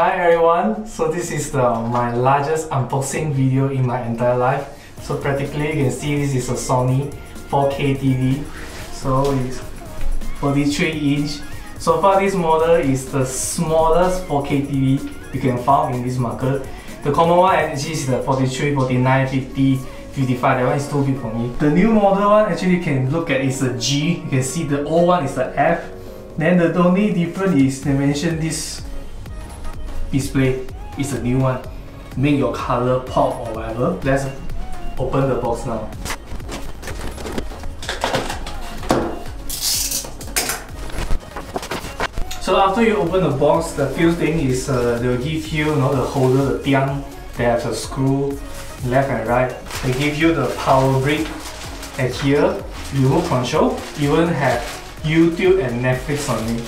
Hi everyone, so this is my largest unboxing video in my entire life. So practically you can see this is a Sony 4K TV. So it's 43 inch. So far this model is the smallest 4K TV you can find in this market. The common one actually is the 43, 49, 50, 55, that one is too big for me. The new model one actually you can look at is the G, you can see the old one is the F. Then the only difference is they mentioned this display is a new one. Make your color pop or whatever. Let's open the box now. So after you open the box, the first thing is they'll give you, the holder, the tiang. They have a screw left and right. They give you the power brick. And here, remote control. You won't have YouTube and Netflix on me.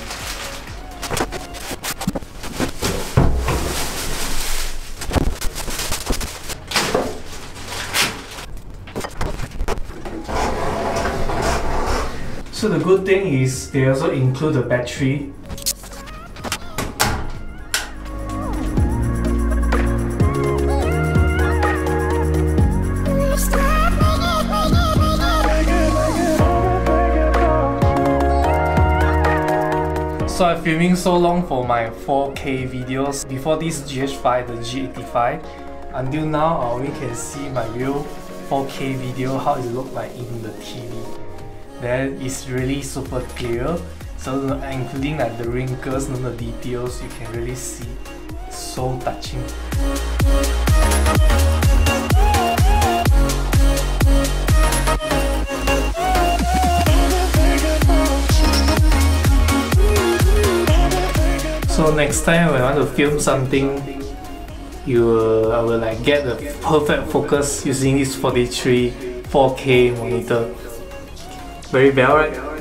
So the good thing is they also include the battery. So I'm filming so long for my 4K videos. Before this GH5, the G85, until now I only can see my real 4K video, how it looked like in the TV. Then it's really super clear. So including like the wrinkles and the details, you can really see. So touching. So next time when I want to film something, I will like get the perfect focus using this 43 4K monitor. Very well, right?